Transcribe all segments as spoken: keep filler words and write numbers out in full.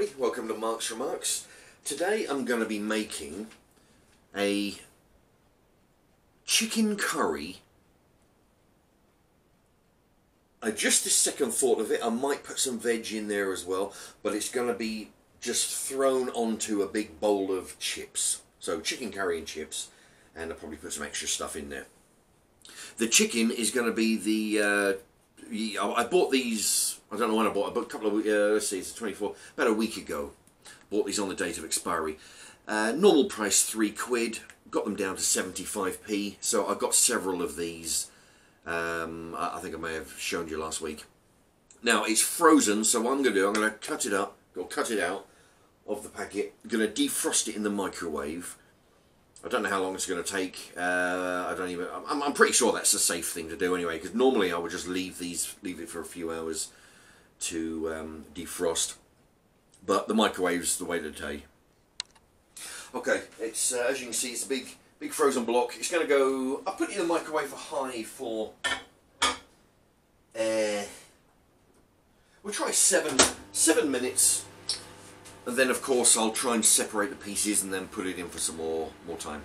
everybody, welcome to Mark's Remarks. Today I'm going to be making a chicken curry. I just a second thought of it, I might put some veg in there as well, but it's going to be just thrown onto a big bowl of chips. So chicken curry and chips, and I'll probably put some extra stuff in there. The chicken is going to be the... Uh, I bought these, I don't know when I bought, I bought a couple of, uh, let's see, it's twenty-four, about a week ago. Bought these on the date of expiry. Uh, normal price three quid, got them down to seventy-five p, so I got several of these. Um, I think I may have shown you last week. Now it's frozen, so what I'm going to do, I'm going to cut it up, or cut it out of the packet. I'm going to defrost it in the microwave. I don't know how long it's going to take. Uh, I don't even. I'm, I'm pretty sure that's a safe thing to do anyway, because normally I would just leave these, leave it for a few hours to um, defrost. But the microwave's the way to take. Okay, it's uh, as you can see, it's a big, big frozen block. It's going to go. I put it in the microwave for high for. Uh, we'll try seven, seven minutes. And then of course I'll try and separate the pieces and then put it in for some more, more time.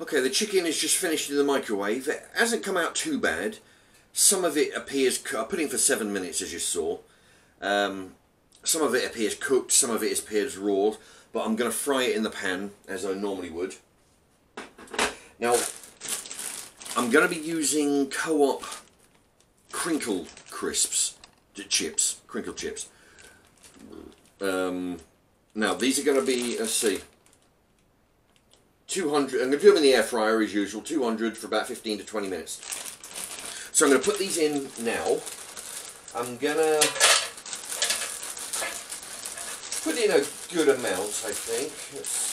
Okay, the chicken is just finished in the microwave. It hasn't come out too bad. Some of it appears, I put it in for seven minutes as you saw. Um, some of it appears cooked, some of it appears raw, but I'm going to fry it in the pan as I normally would. Now, I'm going to be using Co-op Crinkle Crisps, chips, crinkle chips. Um, now these are going to be, let's see, two hundred, I'm going to do them in the air fryer as usual, two hundred for about fifteen to twenty minutes. So I'm going to put these in now. I'm going to put in a good amount, I think. Let's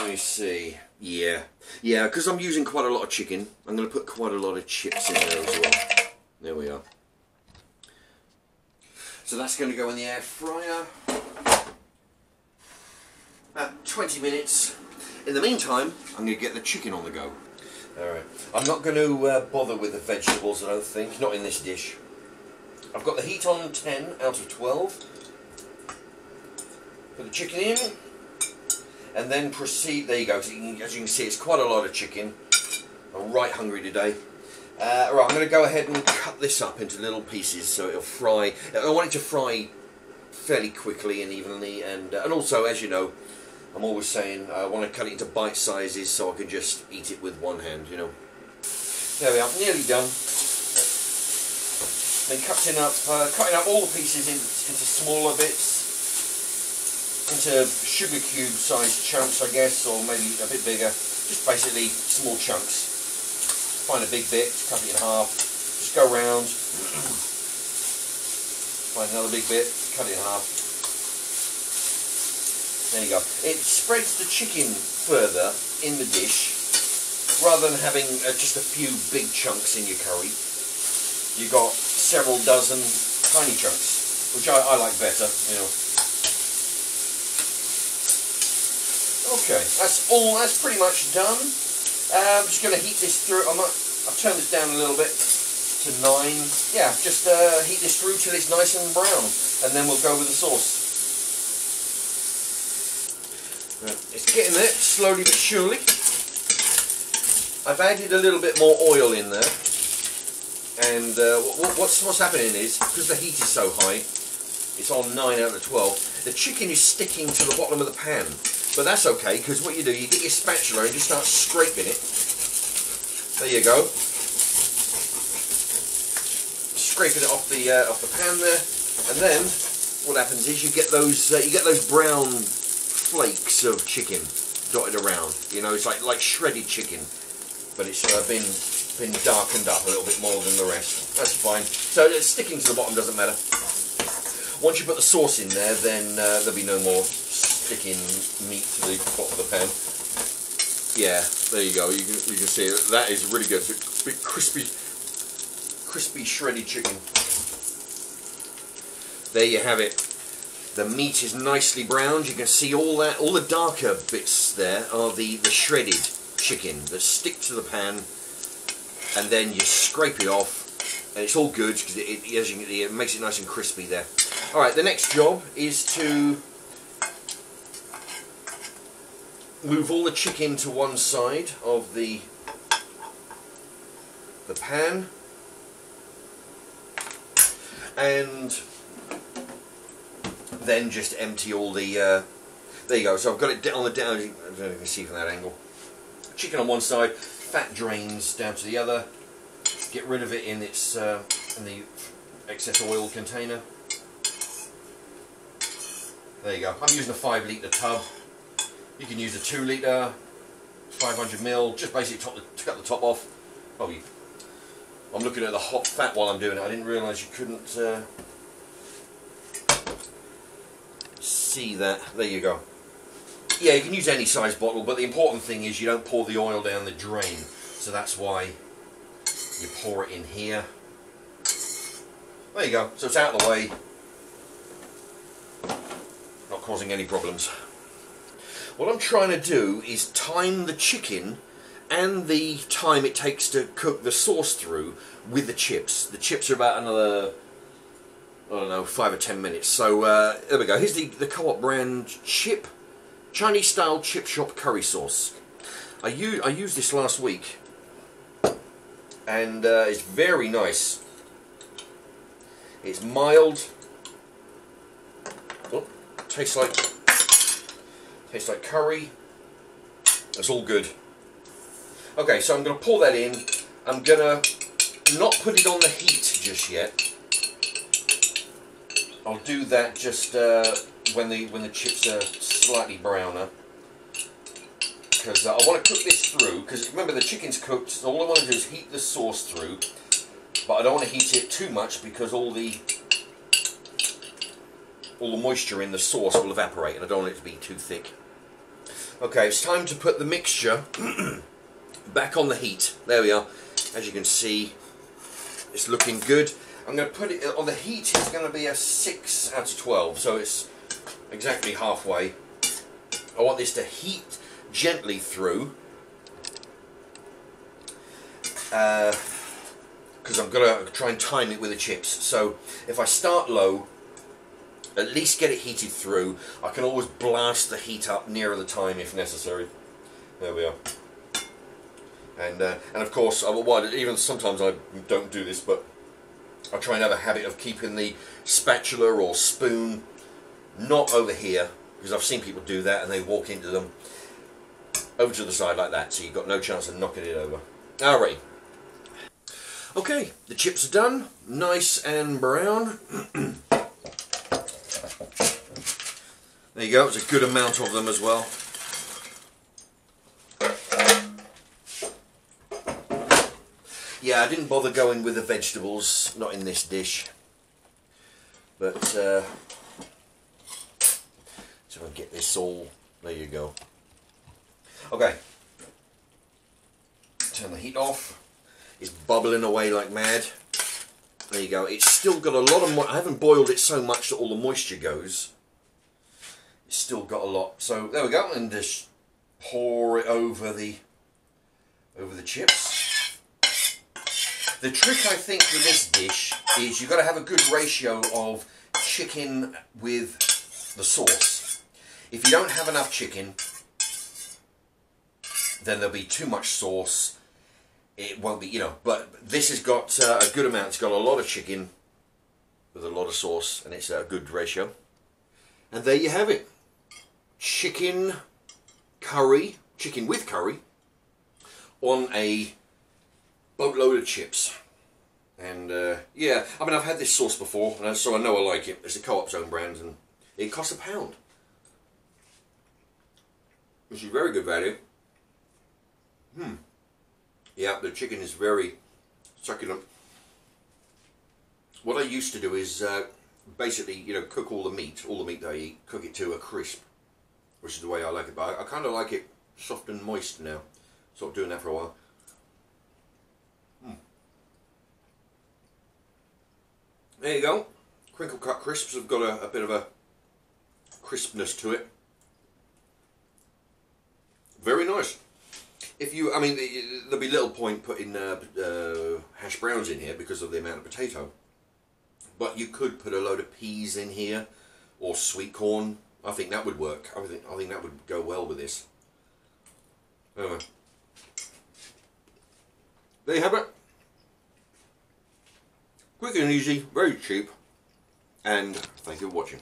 Let me see. Yeah, yeah, because I'm using quite a lot of chicken. I'm going to put quite a lot of chips in there as well. There we are. So that's going to go in the air fryer. About twenty minutes. In the meantime, I'm going to get the chicken on the go. Alright, I'm not going to uh, bother with the vegetables, I don't think. Not in this dish. I've got the heat on ten out of twelve. Put the chicken in. And then proceed, there you go, so you can, as you can see it's quite a lot of chicken. I'm right hungry today. Uh, all right, I'm going to go ahead and cut this up into little pieces so it'll fry. I want it to fry fairly quickly and evenly, and, uh, and also, as you know, I'm always saying I want to cut it into bite sizes so I can just eat it with one hand, you know. There we are, nearly done. Then cutting up, uh, cutting up all the pieces in, into smaller bits. Into sugar cube sized chunks, I guess, or maybe a bit bigger. Just basically small chunks. Find a big bit, cut it in half. Just go round. Find another big bit, cut it in half. There you go. It spreads the chicken further in the dish, rather than having uh, just a few big chunks in your curry. You've got several dozen tiny chunks, which I, I like better, you know. Okay, that's all, that's pretty much done. Uh, I'm just going to heat this through. I might, I'll turn this down a little bit to nine. Yeah, just uh, heat this through till it's nice and brown, and then we'll go with the sauce. Right, it's getting there, slowly but surely. I've added a little bit more oil in there, and uh, what's, what's happening is, because the heat is so high, it's on nine out of twelve, the chicken is sticking to the bottom of the pan. But that's okay, because what you do, you get your spatula and just start scraping it. There you go. Scraping it off the uh, off the pan there, and then what happens is you get those uh, you get those brown flakes of chicken dotted around. You know, it's like like shredded chicken, but it's uh, been been darkened up a little bit more than the rest. That's fine. So uh, sticking to the bottom doesn't matter. Once you put the sauce in there, then uh, there'll be no more sticking meat to the bottom of the pan. Yeah, there you go. You can, you can see it. That is really good. It's a bit crispy, crispy shredded chicken. There you have it. The meat is nicely browned. You can see all that. All the darker bits there are the, the shredded chicken that stick to the pan, and then you scrape it off, and it's all good because it, it, as you can see, it makes it nice and crispy there. Alright, the next job is to move all the chicken to one side of the the pan, and then just empty all the uh, there you go. So I've got it on the down, I don't know if you can see from that angle, chicken on one side, fat drains down to the other. Get rid of it in its uh, in the excess oil container. There you go. I'm using a five litre tub. You can use a two litre, five hundred mil. Just basically top the, cut the top off. Oh, you, I'm looking at the hot fat while I'm doing it. I didn't realise you couldn't uh, see that. There you go. Yeah, you can use any size bottle, but the important thing is you don't pour the oil down the drain. So that's why you pour it in here. There you go. So it's out of the way. Not causing any problems. What I'm trying to do is time the chicken and the time it takes to cook the sauce through with the chips. The chips are about another, I don't know, five or ten minutes. So uh, there we go. Here's the, the Co-op brand chip, Chinese style chip shop curry sauce. I, u I used this last week. And uh, it's very nice. It's mild. Oh, tastes like tastes like curry. It's all good. Okay, so I'm going to pour that in. I'm going to not put it on the heat just yet. I'll do that just uh, when the when the chips are slightly browner. Because uh, I want to cook this through, because remember the chicken's cooked, so all I want to do is heat the sauce through, but I don't want to heat it too much because all the all the moisture in the sauce will evaporate and I don't want it to be too thick. Okay, it's time to put the mixture back on the heat. There we are. As you can see, it's looking good. I'm going to put it on the heat. It's going to be a six out of twelve, so it's exactly halfway. I want this to heat gently through, because uh, I'm going to try and time it with the chips. So if I start low, at least get it heated through. I can always blast the heat up nearer the time if necessary. There we are. And uh, and of course, I, well, even sometimes I don't do this, but I try and have a habit of keeping the spatula or spoon not over here, because I've seen people do that and they walk into them. Over to the side like that, so you've got no chance of knocking it over. Alright. Okay, the chips are done, nice and brown. There you go, it's a good amount of them as well. Yeah, I didn't bother going with the vegetables, not in this dish. But, uh, so I get this all, there you go. Okay, turn the heat off. It's bubbling away like mad. There you go. It's still got a lot of mo I haven't boiled it so much that all the moisture goes. It's still got a lot. So there we go, and just pour it over the over the chips. The trick, I think, with this dish is you've got to have a good ratio of chicken with the sauce. If you don't have enough chicken, then there'll be too much sauce. It won't be, you know, but this has got uh, a good amount. It's got a lot of chicken with a lot of sauce, and it's a good ratio. And there you have it. Chicken curry, chicken with curry, on a boatload of chips. And uh, yeah, I mean, I've had this sauce before, and so I know I like it. It's a Co-op's own brand, and it costs a pound. Which is very good value. Hmm. Yeah, the chicken is very succulent. What I used to do is uh, basically, you know, cook all the meat, all the meat that I eat, cook it to a crisp, which is the way I like it. But I, I kind of like it soft and moist now. Sort of doing that for a while. Hmm. There you go. Crinkle cut crisps have got a, a bit of a crispness to it. Very nice. If you, I mean, there'll be little point putting uh, uh, hash browns in here because of the amount of potato. But you could put a load of peas in here, or sweet corn. I think that would work. I think I think that would go well with this. Anyway, there you have it. Quick and easy, very cheap, and thank you for watching.